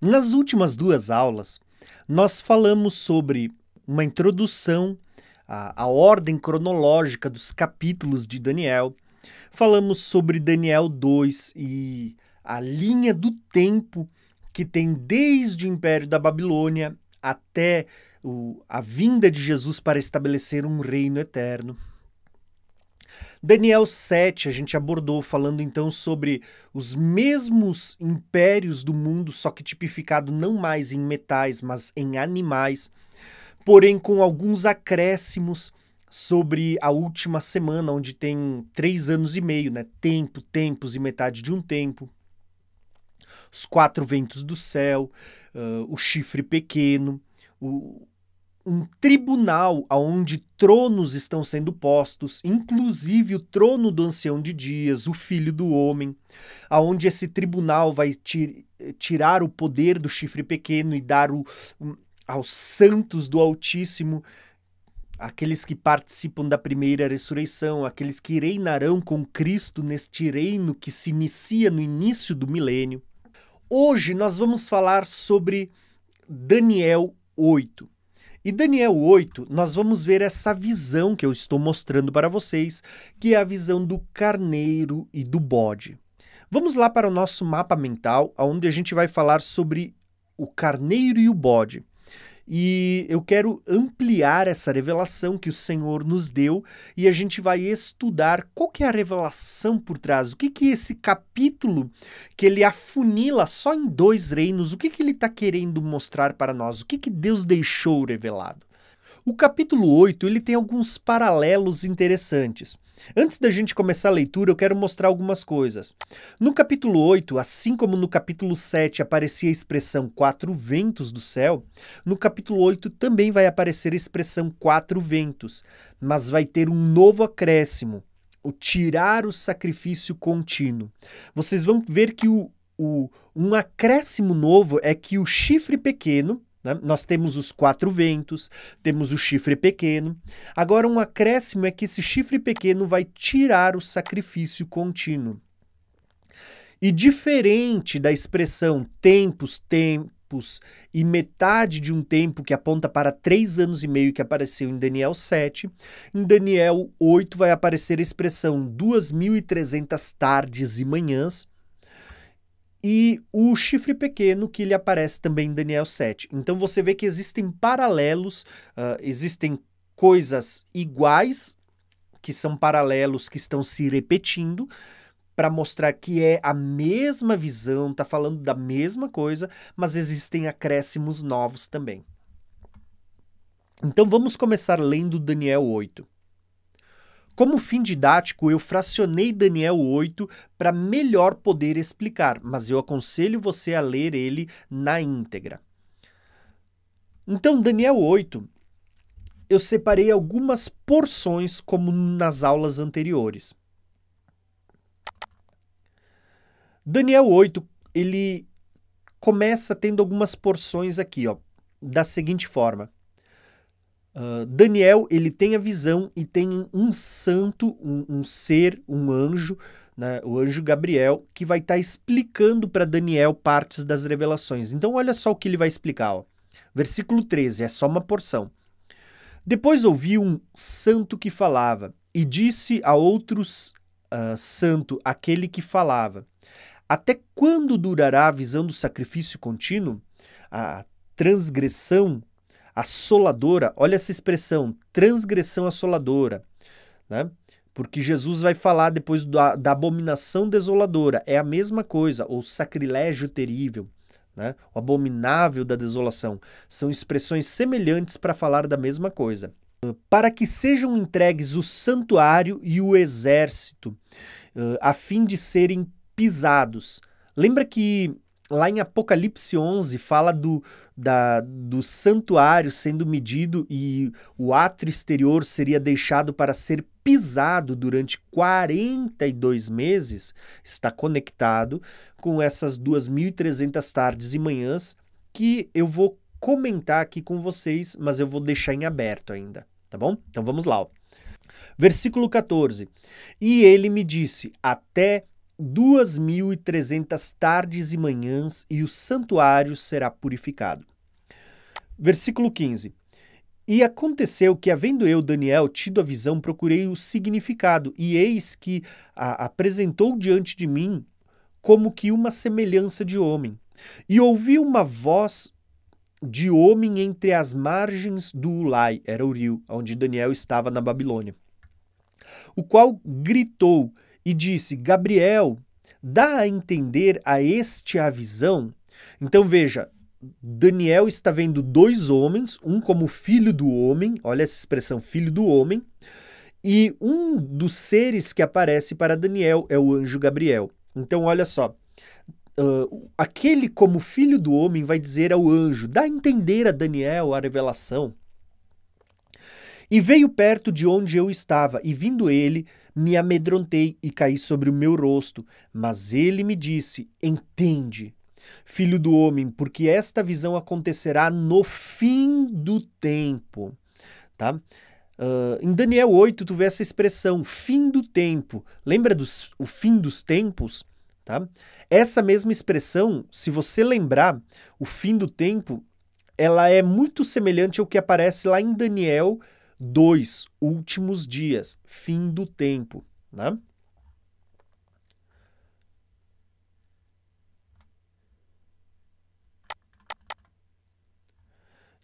Nas últimas duas aulas, nós falamos sobre uma introdução à ordem cronológica dos capítulos de Daniel. Falamos sobre Daniel 2 e a linha do tempo que tem desde o Império da Babilônia até a vinda de Jesus para estabelecer um reino eterno. Daniel 7 a gente abordou falando então sobre os mesmos impérios do mundo, só que tipificado não mais em metais, mas em animais, porém com alguns acréscimos sobre a última semana, onde tem 3 anos e meio, né? Tempo, tempos e metade de um tempo, os 4 ventos do céu, o chifre pequeno, um tribunal onde tronos estão sendo postos, inclusive o trono do Ancião de Dias, o Filho do Homem, aonde esse tribunal vai tirar o poder do chifre pequeno e dar aos santos do Altíssimo, aqueles que participam da primeira ressurreição, aqueles que reinarão com Cristo neste reino que se inicia no início do milênio. Hoje nós vamos falar sobre Daniel 8. E Daniel 8, nós vamos ver essa visão que eu estou mostrando para vocês, que é a visão do carneiro e do bode. Vamos lá para o nosso mapa mental, onde a gente vai falar sobre o carneiro e o bode. E eu quero ampliar essa revelação que o Senhor nos deu, e a gente vai estudar qual que é a revelação por trás, o que que esse capítulo, que ele afunila só em 2 reinos, o que que ele está querendo mostrar para nós, o que que Deus deixou revelado. O capítulo 8, ele tem alguns paralelos interessantes. Antes da gente começar a leitura, eu quero mostrar algumas coisas. No capítulo 8, assim como no capítulo 7 aparecia a expressão 4 ventos do céu, no capítulo 8 também vai aparecer a expressão 4 ventos, mas vai ter um novo acréscimo, o tirar o sacrifício contínuo. Vocês vão ver que um acréscimo novo é que o chifre pequeno, nós temos os 4 ventos, temos o chifre pequeno. Agora um acréscimo é que esse chifre pequeno vai tirar o sacrifício contínuo. E diferente da expressão tempos, tempos e metade de um tempo, que aponta para 3 anos e meio, que apareceu em Daniel 7, em Daniel 8 vai aparecer a expressão 2.300 tardes e manhãs, e o chifre pequeno, que ele aparece também em Daniel 7. Então você vê que existem paralelos, existem coisas iguais, que são paralelos que estão se repetindo, para mostrar que é a mesma visão, está falando da mesma coisa, mas existem acréscimos novos também. Então vamos começar lendo Daniel 8. Como fim didático, eu fracionei Daniel 8 para melhor poder explicar, mas eu aconselho você a ler ele na íntegra. Então, Daniel 8, eu separei algumas porções como nas aulas anteriores. Daniel 8, ele começa tendo algumas porções aqui, ó, da seguinte forma. Daniel, ele tem a visão e tem um santo, um ser, um anjo, né, o anjo Gabriel, que vai estar explicando para Daniel partes das revelações. Então olha só o que ele vai explicar, ó. Versículo 13, é só uma porção. Depois ouvi um santo que falava, e disse a outros santo, aquele que falava: até quando durará a visão do sacrifício contínuo, a transgressão assoladora? Olha essa expressão, transgressão assoladora, né? Porque Jesus vai falar depois da abominação desoladora, é a mesma coisa, ou sacrilégio terrível, né? O abominável da desolação, são expressões semelhantes para falar da mesma coisa. Para que sejam entregues o santuário e o exército, a fim de serem pisados. Lembra que lá em Apocalipse 11 fala do santuário sendo medido, e o átrio exterior seria deixado para ser pisado durante 42 meses. Está conectado com essas 2.300 tardes e manhãs, que eu vou comentar aqui com vocês, mas eu vou deixar em aberto ainda, tá bom? Então vamos lá, ó. Versículo 14. E ele me disse: até 2.300 tardes e manhãs, e o santuário será purificado. Versículo 15. E aconteceu que, havendo eu, Daniel, tido a visão, procurei o significado, e eis que apresentou diante de mim como que uma semelhança de homem. E ouvi uma voz de homem entre as margens do Ulai, era o rio, onde Daniel estava na Babilônia, o qual gritou e disse: Gabriel, dá a entender a este a visão. Então veja, Daniel está vendo dois homens, um como filho do homem, olha essa expressão, filho do homem, e um dos seres que aparece para Daniel é o anjo Gabriel. Então olha só, aquele como filho do homem vai dizer ao anjo: dá a entender a Daniel a revelação. E veio perto de onde eu estava, e vindo ele, me amedrontei e caí sobre o meu rosto. Mas ele me disse: entende, filho do homem, porque esta visão acontecerá no fim do tempo. Tá? Em Daniel 8, tu vê essa expressão, fim do tempo. Lembra do fim dos tempos? Tá? Essa mesma expressão, se você lembrar, o fim do tempo, ela é muito semelhante ao que aparece lá em Daniel 2, últimos dias, fim do tempo, né?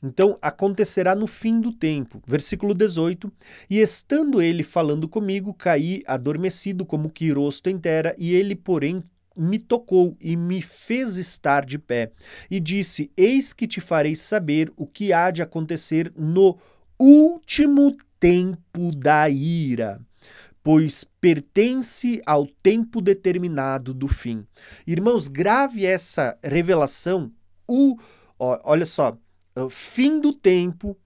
Então, acontecerá no fim do tempo. Versículo 18. E estando ele falando comigo, caí adormecido como que rosto em terra, e ele, porém, me tocou e me fez estar de pé. E disse: eis que te farei saber o que há de acontecer no último tempo da ira, pois pertence ao tempo determinado do fim. Irmãos, grave essa revelação, olha só, fim do tempo,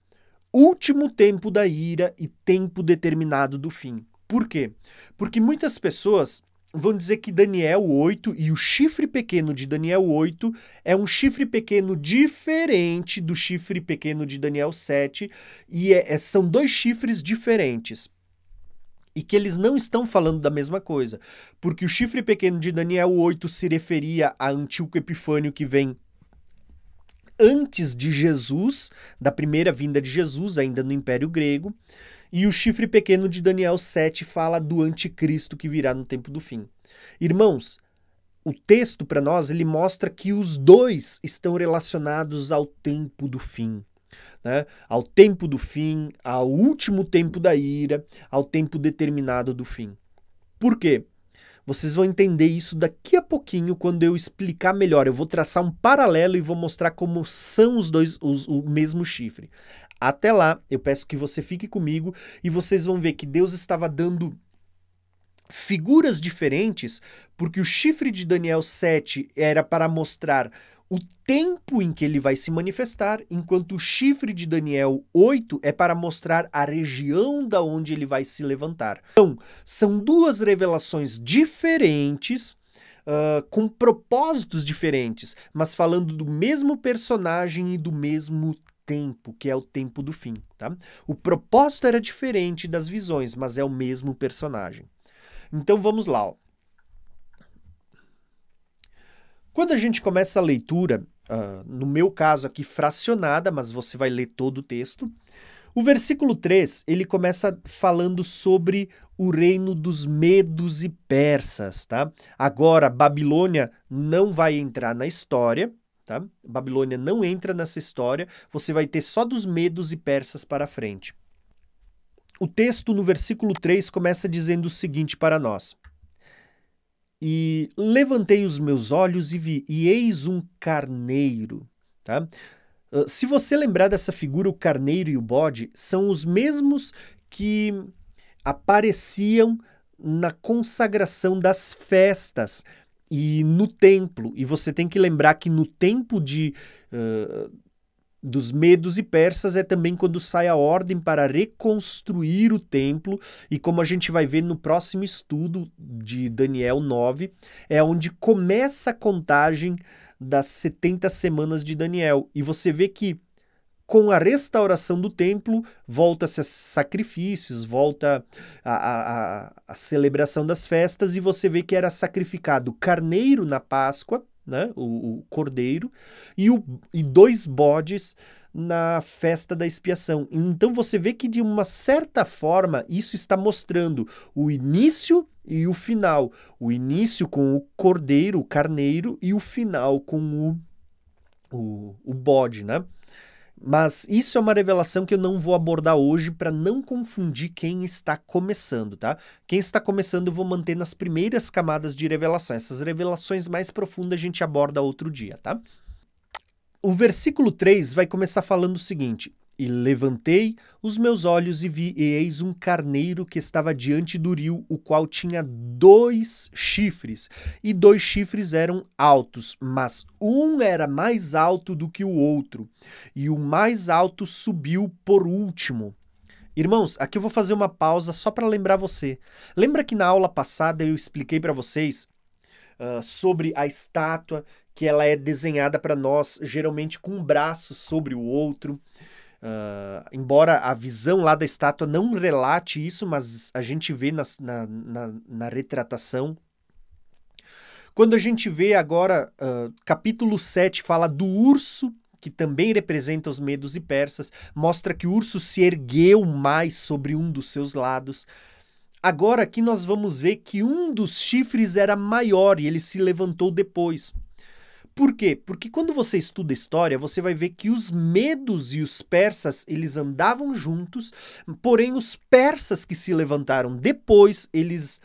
último tempo da ira e tempo determinado do fim. Por quê? Porque muitas pessoas vão dizer que Daniel 8 e o chifre pequeno de Daniel 8 é um chifre pequeno diferente do chifre pequeno de Daniel 7, e são dois chifres diferentes, e que eles não estão falando da mesma coisa, porque o chifre pequeno de Daniel 8 se referia a Antíoco Epifânio, que vem antes de Jesus, da primeira vinda de Jesus, ainda no Império Grego. E o chifre pequeno de Daniel 7 fala do anticristo que virá no tempo do fim. Irmãos, o texto para nós, ele mostra que os dois estão relacionados ao tempo do fim, né? Ao tempo do fim, ao último tempo da ira, ao tempo determinado do fim. Por quê? Vocês vão entender isso daqui a pouquinho, quando eu explicar melhor. Eu vou traçar um paralelo e vou mostrar como são os dois, o mesmo chifre. Até lá, eu peço que você fique comigo, e vocês vão ver que Deus estava dando figuras diferentes, porque o chifre de Daniel 7 era para mostrar o tempo em que ele vai se manifestar, enquanto o chifre de Daniel 8 é para mostrar a região da onde ele vai se levantar. Então, são duas revelações diferentes, com propósitos diferentes, mas falando do mesmo personagem e do mesmo tempo, que é o tempo do fim. Tá? O propósito era diferente das visões, mas é o mesmo personagem. Então, vamos lá, ó. Quando a gente começa a leitura, no meu caso aqui fracionada, mas você vai ler todo o texto, o versículo 3, ele começa falando sobre o reino dos medos e persas, tá? Agora, Babilônia não vai entrar na história, tá? Babilônia não entra nessa história, você vai ter só dos medos e persas para frente. O texto no versículo 3 começa dizendo o seguinte para nós: e levantei os meus olhos e vi, e eis um carneiro, tá? Se você lembrar dessa figura, o carneiro e o bode são os mesmos que apareciam na consagração das festas e no templo. E você tem que lembrar que no tempo dos medos e persas é também quando sai a ordem para reconstruir o templo, e como a gente vai ver no próximo estudo de Daniel 9, é onde começa a contagem das 70 semanas de Daniel, e você vê que com a restauração do templo, volta-se a sacrifícios, volta a celebração das festas, e você vê que era sacrificado carneiro na Páscoa, né, o cordeiro, e dois bodes na festa da expiação. Então você vê que, de uma certa forma, isso está mostrando o início e o final. O início com o cordeiro, o carneiro, e o final com o bode, né? Mas isso é uma revelação que eu não vou abordar hoje para não confundir quem está começando, tá? Quem está começando eu vou manter nas primeiras camadas de revelação. Essas revelações mais profundas a gente aborda outro dia, tá? O versículo 3 vai começar falando o seguinte: e levantei os meus olhos e vi, e eis um carneiro que estava diante do rio, o qual tinha dois chifres, e dois chifres eram altos, mas um era mais alto do que o outro, e o mais alto subiu por último. Irmãos, aqui eu vou fazer uma pausa só para lembrar você. Lembra que na aula passada eu expliquei para vocês sobre a estátua, que ela é desenhada para nós, geralmente com um braço sobre o outro. Embora a visão lá da estátua não relate isso, mas a gente vê na retratação. Quando a gente vê agora, capítulo 7 fala do urso, que também representa os medos e persas, mostra que o urso se ergueu mais sobre um dos seus lados. Agora aqui nós vamos ver que um dos chifres era maior e ele se levantou depois. Por quê? Porque quando você estuda história, você vai ver que os medos e os persas, eles andavam juntos, porém os persas que se levantaram depois, eles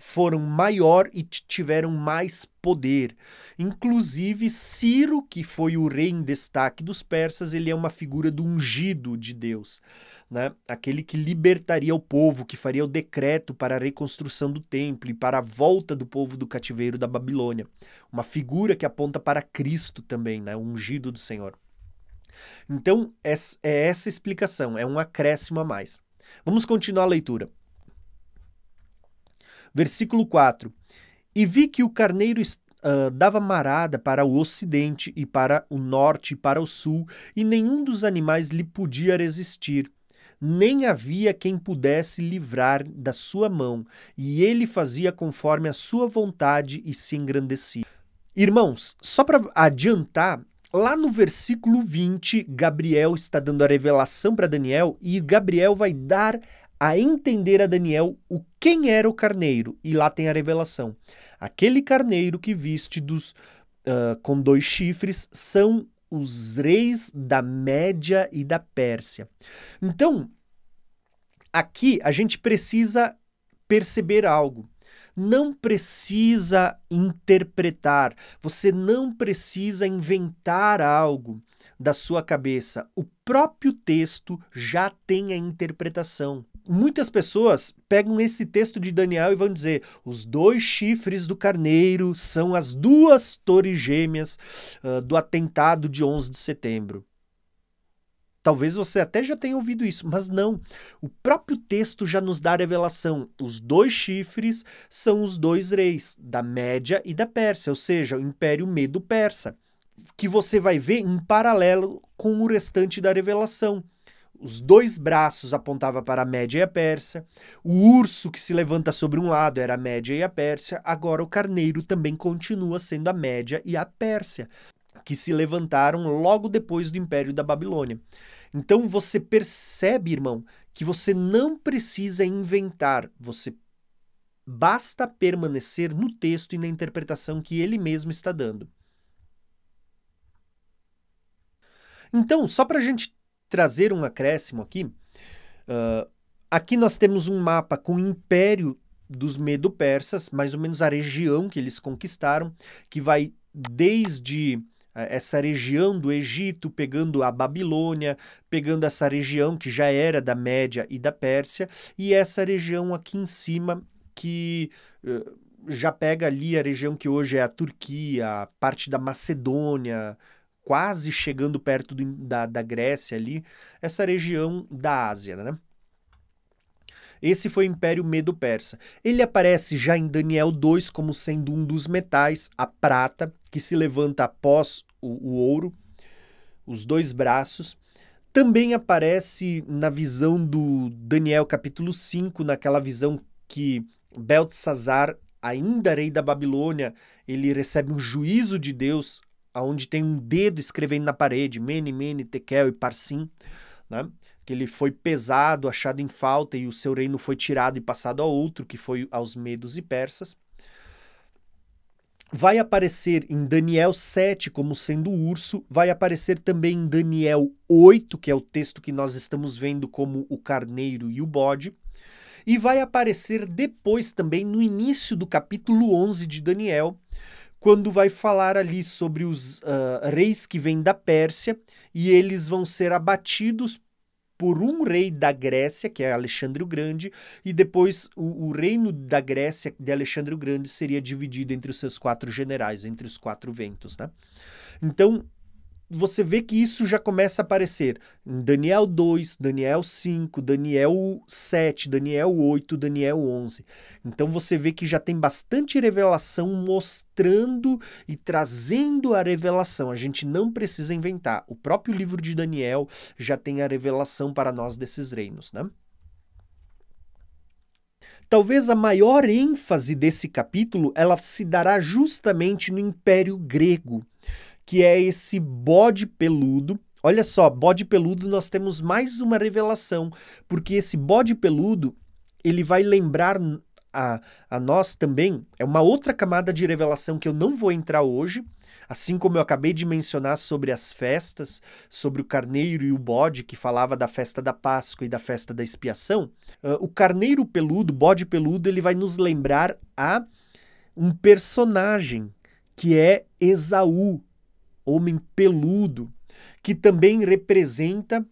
foram maior e tiveram mais poder. Inclusive, Ciro, que foi o rei em destaque dos persas, ele é uma figura do ungido de Deus, né? Aquele que libertaria o povo, que faria o decreto para a reconstrução do templo e para a volta do povo do cativeiro da Babilônia. Uma figura que aponta para Cristo também, né? O ungido do Senhor. Então, é essa explicação, é um acréscimo a mais. Vamos continuar a leitura. Versículo 4. E vi que o carneiro dava marada para o ocidente e para o norte e para o sul, e nenhum dos animais lhe podia resistir, nem havia quem pudesse livrar da sua mão, e ele fazia conforme a sua vontade e se engrandecia. Irmãos, só para adiantar, lá no versículo 20, Gabriel está dando a revelação para Daniel, e Gabriel vai dar a entender a Daniel quem era o carneiro, e lá tem a revelação. Aquele carneiro que viste com dois chifres são os reis da Média e da Pérsia. Então, aqui a gente precisa perceber algo. Não precisa interpretar, você não precisa inventar algo da sua cabeça. O próprio texto já tem a interpretação. Muitas pessoas pegam esse texto de Daniel e vão dizer: os dois chifres do carneiro são as duas torres gêmeas do atentado de 11 de setembro. Talvez você até já tenha ouvido isso, mas não. O próprio texto já nos dá a revelação. Os dois chifres são os dois reis da Média e da Pérsia, ou seja, o Império Medo-Persa, que você vai ver em paralelo com o restante da revelação. Os dois braços apontavam para a Média e a Pérsia, o urso que se levanta sobre um lado era a Média e a Pérsia, agora o carneiro também continua sendo a Média e a Pérsia, que se levantaram logo depois do Império da Babilônia. Então você percebe, irmão, que você não precisa inventar, você basta permanecer no texto e na interpretação que ele mesmo está dando. Então, só para a gente trazer um acréscimo aqui, aqui nós temos um mapa com o Império dos Medo-Persas, mais ou menos a região que eles conquistaram, que vai desde essa região do Egito, pegando a Babilônia, pegando essa região que já era da Média e da Pérsia, e essa região aqui em cima que já pega ali a região que hoje é a Turquia, a parte da Macedônia, quase chegando perto da Grécia ali, essa região da Ásia, né? Esse foi o Império Medo-Persa. Ele aparece já em Daniel 2 como sendo um dos metais, a prata, que se levanta após o ouro, os dois braços. Também aparece na visão do Daniel capítulo 5, naquela visão que Belsazar, ainda rei da Babilônia, ele recebe um juízo de Deus, onde tem um dedo escrevendo na parede, Mene, Mene, Tekel e Parsim, né? Que ele foi pesado, achado em falta, e o seu reino foi tirado e passado a outro, que foi aos medos e persas. Vai aparecer em Daniel 7 como sendo o urso, vai aparecer também em Daniel 8, que é o texto que nós estamos vendo como o carneiro e o bode, e vai aparecer depois também no início do capítulo 11 de Daniel, quando vai falar ali sobre os reis que vêm da Pérsia, e eles vão ser abatidos por um rei da Grécia, que é Alexandre o Grande, e depois o reino da Grécia de Alexandre o Grande seria dividido entre os seus 4 generais, entre os 4 ventos, né? Então, você vê que isso já começa a aparecer em Daniel 2, Daniel 5, Daniel 7, Daniel 8, Daniel 11. Então você vê que já tem bastante revelação mostrando e trazendo a revelação. A gente não precisa inventar. O próprio livro de Daniel já tem a revelação para nós desses reinos, né? Talvez a maior ênfase desse capítulo, ela se dará justamente no Império Grego, que é esse bode peludo. Olha só, bode peludo, nós temos mais uma revelação, porque esse bode peludo, ele vai lembrar a nós também, é uma outra camada de revelação que eu não vou entrar hoje, assim como eu acabei de mencionar sobre as festas, sobre o carneiro e o bode, que falava da festa da Páscoa e da festa da expiação. O carneiro peludo, bode peludo, ele vai nos lembrar a um personagem, que é Esaú, homem peludo, que também representa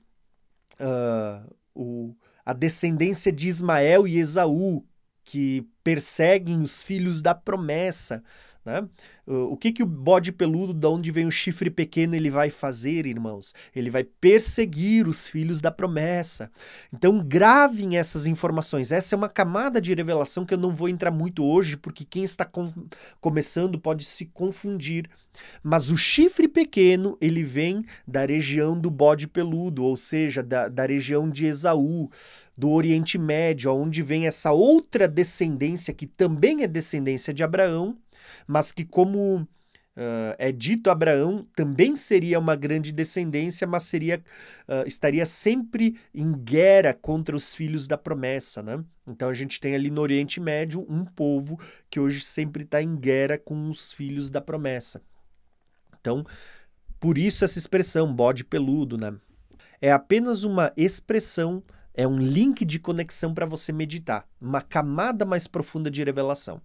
a descendência de Ismael e Esaú, que perseguem os filhos da promessa, né? O que o bode peludo, de onde vem o chifre pequeno, ele vai fazer, irmãos? Ele vai perseguir os filhos da promessa. Então, gravem essas informações. Essa é uma camada de revelação que eu não vou entrar muito hoje, porque quem está começando pode se confundir. Mas o chifre pequeno, ele vem da região do bode peludo, ou seja, da região de Esaú, do Oriente Médio, onde vem essa outra descendência, que também é descendência de Abraão, mas que, como é dito, Abraão também seria uma grande descendência, mas estaria sempre em guerra contra os filhos da promessa, né? Então a gente tem ali no Oriente Médio um povo que hoje sempre está em guerra com os filhos da promessa. Então, por isso essa expressão, bode peludo, né? É apenas uma expressão, é um link de conexão para você meditar, uma camada mais profunda de revelação,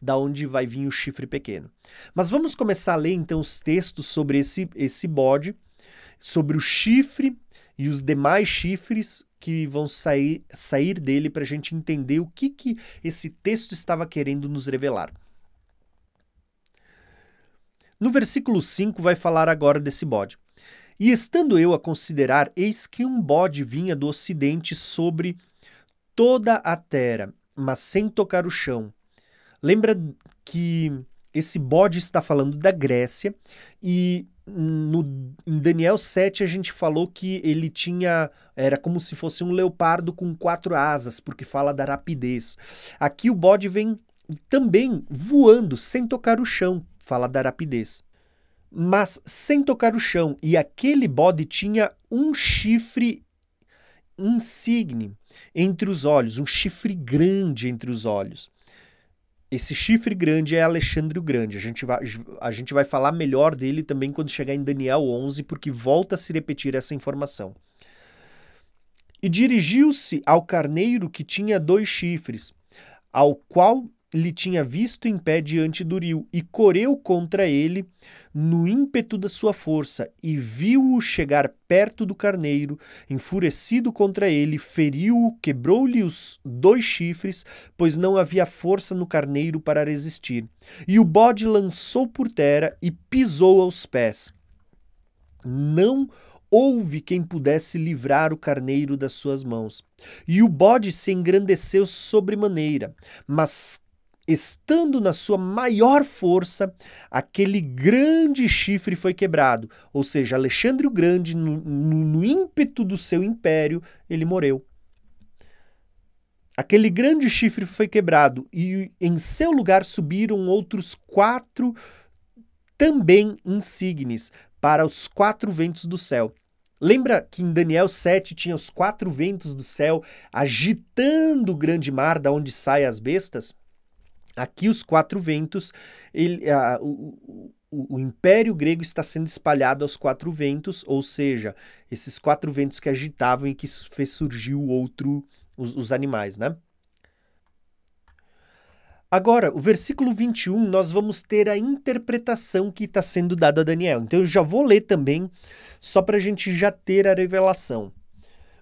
da onde vai vir o chifre pequeno. Mas vamos começar a ler então os textos sobre esse bode, sobre o chifre e os demais chifres que vão sair dele, para a gente entender o que esse texto estava querendo nos revelar. No versículo 5 vai falar agora desse bode. E estando eu a considerar, eis que um bode vinha do ocidente sobre toda a terra, mas sem tocar o chão. Lembra que esse bode está falando da Grécia, e em Daniel 7 a gente falou que ele era como se fosse um leopardo com 4 asas, porque fala da rapidez. Aqui o bode vem também voando, sem tocar o chão, fala da rapidez. Mas sem tocar o chão, e aquele bode tinha um chifre insigne entre os olhos, um chifre grande entre os olhos. Esse chifre grande é Alexandre o Grande, a gente vai falar melhor dele também quando chegar em Daniel 11, porque volta a se repetir essa informação. E dirigiu-se ao carneiro que tinha 2 chifres, ao qual lhe tinha visto em pé diante do rio, e correu contra ele no ímpeto da sua força, e viu-o chegar perto do carneiro, enfurecido contra ele, feriu-o, quebrou-lhe os 2 chifres, pois não havia força no carneiro para resistir. E o bode lançou por terra e pisou aos pés. Não houve quem pudesse livrar o carneiro das suas mãos. E o bode se engrandeceu sobremaneira, mas estando na sua maior força, aquele grande chifre foi quebrado. Ou seja, Alexandre o Grande, no ímpeto do seu império, ele morreu. Aquele grande chifre foi quebrado e em seu lugar subiram outros 4, também insígnes, para os 4 ventos do céu. Lembra que em Daniel 7 tinha os 4 ventos do céu agitando o grande mar da onde saem as bestas? Aqui os 4 ventos, o Império Grego está sendo espalhado aos 4 ventos, ou seja, esses 4 ventos que agitavam e que fez surgir o outro, os animais, né? Agora, o versículo 21, nós vamos ter a interpretação que está sendo dada a Daniel. Então, eu já vou ler também, só para a gente já ter a revelação.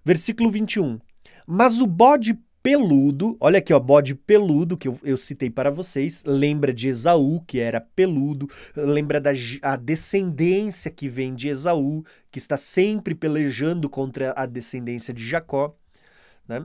Versículo 21. Mas o bode peludo, olha aqui, ó, bode peludo, que eu citei para vocês, lembra de Esaú, que era peludo, lembra da descendência que vem de Esaú, que está sempre pelejando contra a descendência de Jacó, né?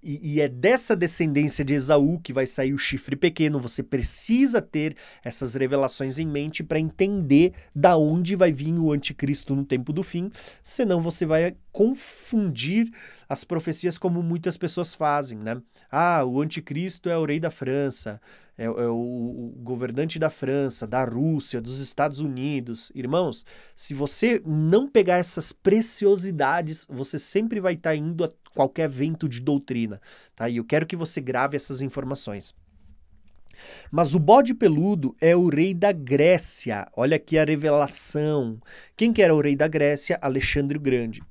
E é dessa descendência de Esaú que vai sair o chifre pequeno. Você precisa ter essas revelações em mente para entender da onde vai vir o anticristo no tempo do fim, senão você vai confundir as profecias como muitas pessoas fazem, né? Ah, o anticristo é o rei da França, é o governante da França, da Rússia, dos Estados Unidos. Irmãos, se você não pegar essas preciosidades, você sempre vai estar indo a qualquer vento de doutrina, tá? E eu quero que você grave essas informações. Mas o bode peludo é o rei da Grécia. Olha aqui a revelação. Quem que era o rei da Grécia? Alexandre o Grande.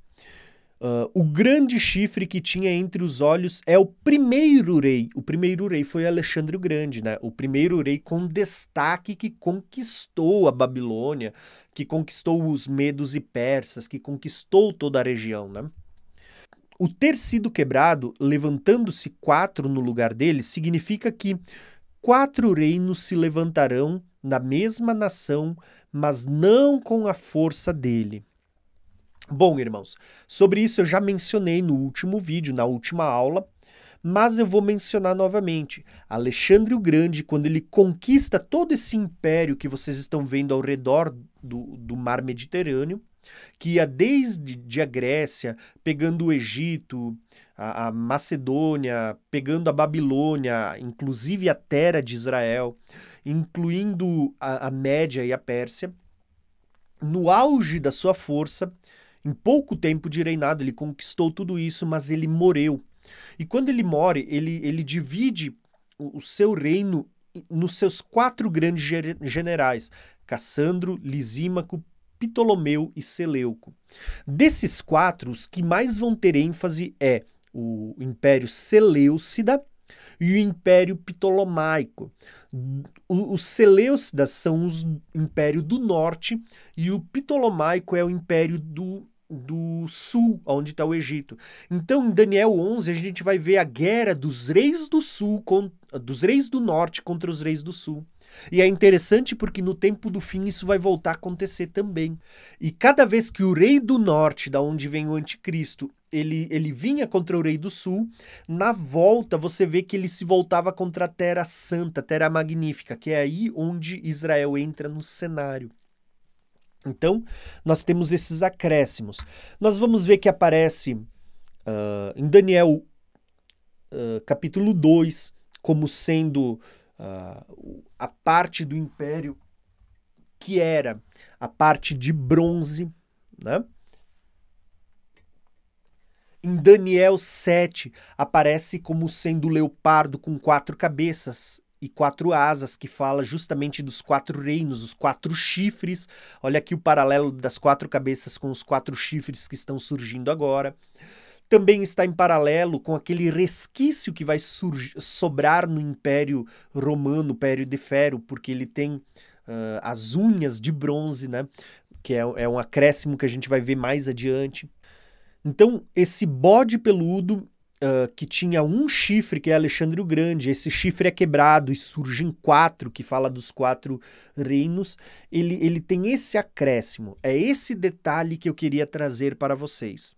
O grande chifre que tinha entre os olhos é o primeiro rei. O primeiro rei foi Alexandre o Grande, né? O primeiro rei com destaque que conquistou a Babilônia, que conquistou os medos e persas, que conquistou toda a região, né? O ter sido quebrado, levantando-se 4 no lugar dele, significa que 4 reinos se levantarão na mesma nação, mas não com a força dele. Bom, irmãos, sobre isso eu já mencionei no último vídeo, na última aula, mas eu vou mencionar novamente. Alexandre o Grande, quando ele conquista todo esse império que vocês estão vendo ao redor do mar Mediterrâneo, que ia desde a Grécia, pegando o Egito, a Macedônia, pegando a Babilônia, inclusive a terra de Israel, incluindo a Média e a Pérsia, no auge da sua força, em pouco tempo de reinado, ele conquistou tudo isso, mas ele morreu. E quando ele morre, ele divide o seu reino nos seus 4 grandes generais, Cassandro, Lisímaco, Ptolomeu e Seleuco. Desses 4, os que mais vão ter ênfase é o Império Seleucida e o Império Ptolomaico. Os Seleucidas são os Império do Norte e o Ptolomaico é o Império do Sul, onde está o Egito. Então, em Daniel 11, a gente vai ver a guerra dos reis do Sul dos reis do Norte contra os reis do Sul. E é interessante porque no tempo do fim isso vai voltar a acontecer também. E cada vez que o rei do norte, da onde vem o anticristo, ele vinha contra o rei do sul, na volta você vê que ele se voltava contra a terra santa, a terra magnífica, que é aí onde Israel entra no cenário. Então, nós temos esses acréscimos. Nós vamos ver que aparece em Daniel capítulo 2, como sendo... a parte do império que era a parte de bronze, né? Em Daniel 7 aparece como sendo o leopardo com 4 cabeças e 4 asas, que fala justamente dos 4 reinos, os 4 chifres. Olha aqui o paralelo das 4 cabeças com os 4 chifres que estão surgindo agora. Também está em paralelo com aquele resquício que vai sobrar no Império Romano, Império de Ferro, porque ele tem as unhas de bronze, né? Que é um acréscimo que a gente vai ver mais adiante. Então, esse bode peludo que tinha um chifre, que é Alexandre o Grande, esse chifre é quebrado e surgem 4, que fala dos 4 reinos, ele tem esse acréscimo. É esse detalhe que eu queria trazer para vocês.